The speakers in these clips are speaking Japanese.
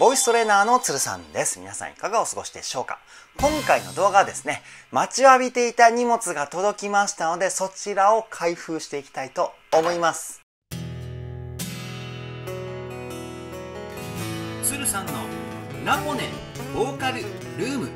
ボイストレーナーのつるさんです。皆さんいかがお過ごしでしょうか？今回の動画はですね、待ちわびていた荷物が届きましたので、そちらを開封していきたいと思います。つるさんのナポネボーカルルーム。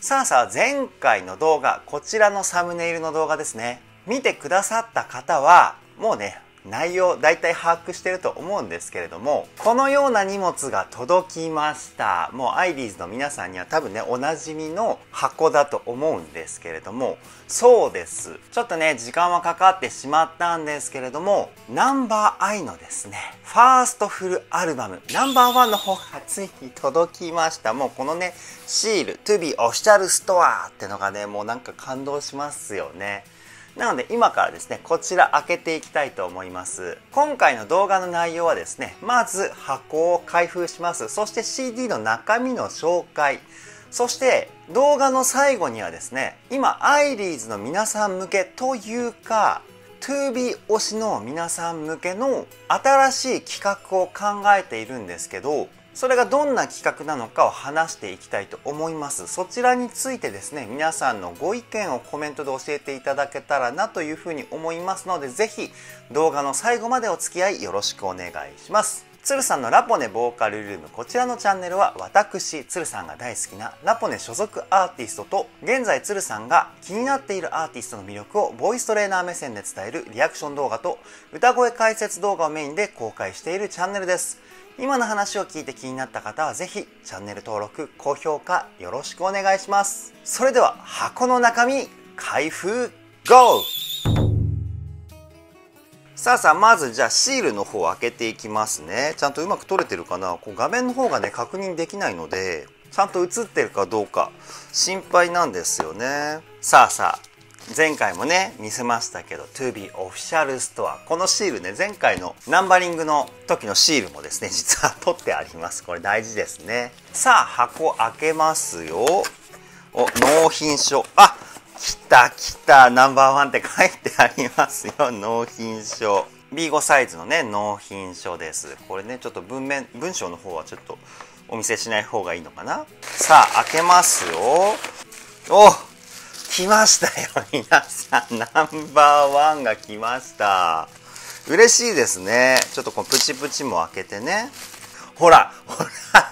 さあ前回の動画、こちらのサムネイルの動画ですね。見てくださった方は、もうね、内容だいたい把握してると思うんですけれども、このような荷物が届きました。もうアイリーズの皆さんには多分ねおなじみの箱だと思うんですけれども、そうです、ちょっとね時間はかかってしまったんですけれども、No.I のですねファーストフルアルバムNo.1の方がついに届きました。もうこのねシールToBeOfficialStoreってのがねもうなんか感動しますよね。なので今からですね、こちら開けていきたいと思います。今回の動画の内容はですね、まず箱を開封します。そして CD の中身の紹介。そして動画の最後にはですね、今アイリーズの皆さん向けというか、ToBe 推しの皆さん向けの新しい企画を考えているんですけど、それがどんな企画なのかを話していきたいと思います。そちらについてですね、皆さんのご意見をコメントで教えていただけたらなというふうに思いますので、ぜひ動画の最後までお付き合いよろしくお願いします。つるさんのラポネボーカルルーム、こちらのチャンネルは私つるさんが大好きなラポネ所属アーティストと、現在つるさんが気になっているアーティストの魅力をボイストレーナー目線で伝えるリアクション動画と歌声解説動画をメインで公開しているチャンネルです。今の話を聞いて気になった方はぜひチャンネル登録、高評価よろしくお願いします。それでは箱の中身開封 GO！さあまずじゃあシールの方を開けていきますね。ちゃんとうまく取れてるかな。こう画面の方がね確認できないので、ちゃんと映ってるかどうか心配なんですよね。さあ前回もね見せましたけど、ToBeOfficialStore、このシールね、前回のナンバリングの時のシールもですね実は取ってあります。これ大事ですね。さあ箱開けますよ。お、納品書、あ、来たNo.1って書いてありますよ。納品書 B5 サイズのね納品書です。これねちょっと文章の方はちょっとお見せしない方がいいのかな。さあ開けますよ。お、来ましたよ皆さん、No.1が来ました。嬉しいですね。ちょっとこのプチプチも開けてね、ほら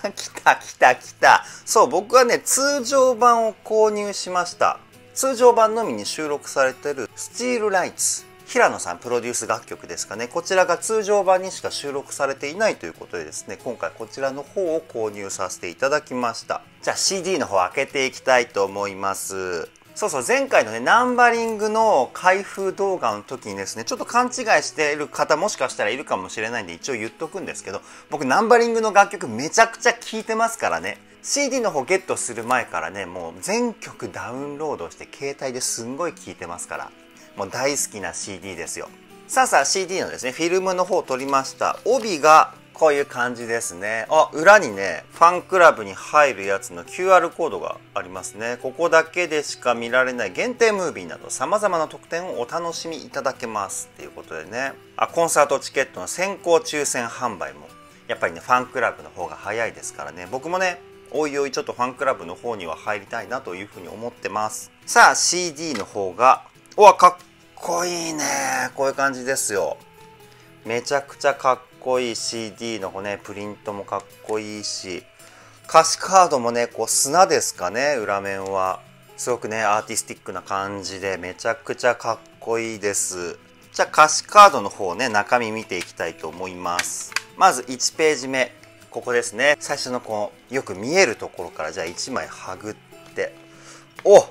来た。そう、僕はね通常版を購入しました。通常版のみに収録されているスチールライツ、平野さんプロデュース楽曲ですかね。こちらが通常版にしか収録されていないということでですね、今回こちらの方を購入させていただきました。じゃあ CD の方開けていきたいと思います。そう、前回のね、ナンバリングの開封動画の時にですね、ちょっと勘違いしている方もしかしたらいるかもしれないんで一応言っとくんですけど、僕ナンバリングの楽曲めちゃくちゃ聴いてますからね。CD の方ゲットする前からね、もう全曲ダウンロードして携帯ですんごい聴いてますから、もう大好きな CD ですよ。さあ CD のですね、フィルムの方を取りました。帯がこういう感じですね。あ、裏にね、ファンクラブに入るやつの QR コードがありますね。ここだけでしか見られない限定ムービーなど様々な特典をお楽しみいただけますっていうことでね。あ、コンサートチケットの先行抽選販売も、やっぱりね、ファンクラブの方が早いですからね。僕もね、おいおいちょっとファンクラブの方には入りたいなというふうに思ってます。さあ CD の方が、うわ、かっこいいね。こういう感じですよ。めちゃくちゃかっこいい CD のねプリントもかっこいいし、歌詞カードもねこう砂ですかね、裏面はすごくねアーティスティックな感じでめちゃくちゃかっこいいです。じゃあ歌詞カードの方ね、中身見ていきたいと思います。まず1ページ目、ここですね。最初のこのよく見えるところからじゃあ1枚はぐって、お、かっ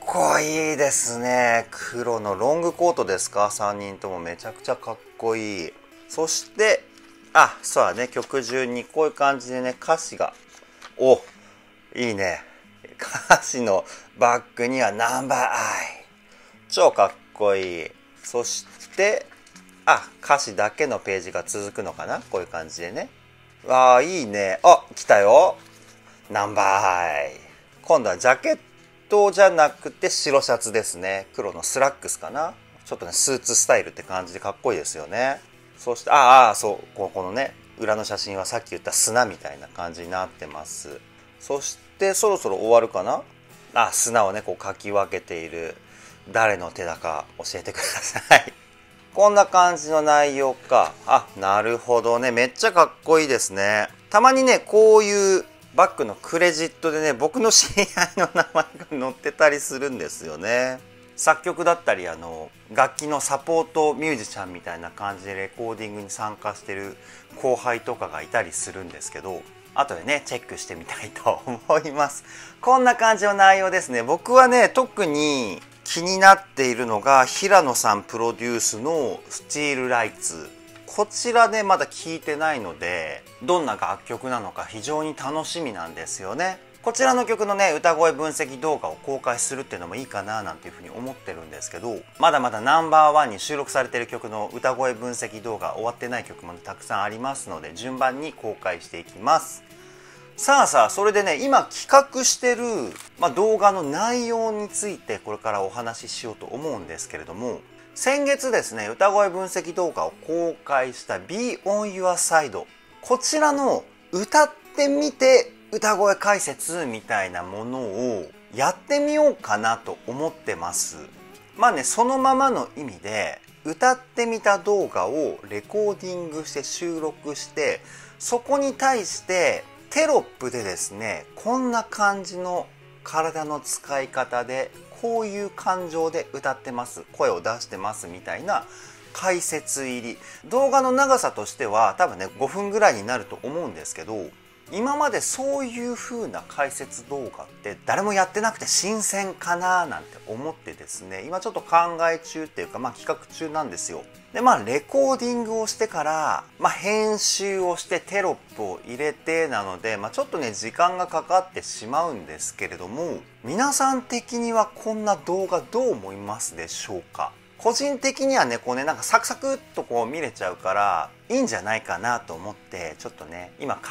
こいいですね。黒のロングコートですか。3人ともめちゃくちゃかっこいい。そしてそうだね、曲順にこういう感じでね歌詞が、お、いいね。歌詞のバックにはNo.I、超かっこいい。そして歌詞だけのページが続くのかな、こういう感じでね。わあ、いいね。あ、来たよNo.I。今度はジャケットじゃなくて白シャツですね。黒のスラックスかな。ちょっとねスーツスタイルって感じでかっこいいですよね。そしてそう、このね裏の写真はさっき言った砂みたいな感じになってます。そしてそろそろ終わるかなあ、砂をねこうかき分けている誰の手だか教えてくださいこんな感じの内容か。あ、なるほどね。めっちゃかっこいいですね。たまにねこういうバッグのクレジットでね僕の知り合いの名前が載ってたりするんですよね。作曲だったり楽器のサポートミュージシャンみたいな感じでレコーディングに参加してる後輩とかがいたりするんですけど、後でねチェックしてみたいと思います。こんな感じの内容ですね。僕はね特に気になっているのが平野さんプロデュースのスチールライツ、こちらねまだ聞いてないのでどんな楽曲なのか非常に楽しみなんですよね。こちらの曲のね歌声分析動画を公開するっていうのもいいかななんていうふうに思ってるんですけど、まだまだNo.1に収録されている曲の歌声分析動画終わってない曲もたくさんありますので順番に公開していきます。さあそれでね今企画してる、動画の内容についてこれからお話ししようと思うんですけれども、先月ですね歌声分析動画を公開した be on your side、 こちらの歌ってみて歌声解説みたいなものをやってみようかなと思ってます。そのままの意味で歌ってみた動画をレコーディングして収録して、そこに対してテロップでですねこんな感じの体の使い方でこういう感情で歌ってます声を出してますみたいな解説入り動画の長さとしては多分ね5分ぐらいになると思うんですけど、今までそういう風な解説動画って誰もやってなくて新鮮かななんて思ってですね、今ちょっと考え中っていうか、企画中なんですよ。でレコーディングをしてから、編集をしてテロップを入れてなので、ちょっとね時間がかかってしまうんですけれども、皆さん的にはこんな動画どう思いますでしょうか。個人的にはねこうねなんかサクサクっとこう見れちゃうからいいんじゃないかなと思ってちょっとね今考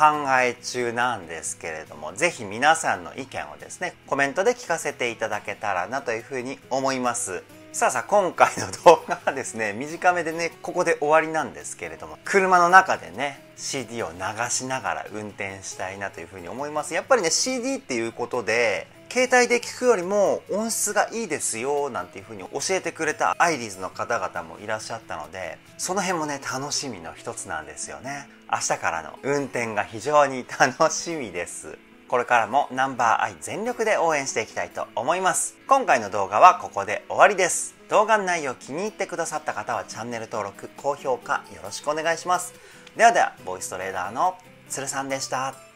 え中なんですけれども、是非皆さんの意見をですねコメントで聞かせていただけたらなというふうに思います。さあ今回の動画はですね短めでねここで終わりなんですけれども、車の中でね CD を流しながら運転したいなというふうに思います。やっぱりね CD っていうことで携帯で聞くよりも音質がいいですよなんていう風に教えてくれたアイリーズの方々もいらっしゃったので、その辺もね楽しみの一つなんですよね。明日からの運転が非常に楽しみです。これからもNo.1全力で応援していきたいと思います。今回の動画はここで終わりです。動画の内容気に入ってくださった方はチャンネル登録高評価よろしくお願いします。ではボイストレーダーのつるさんでした。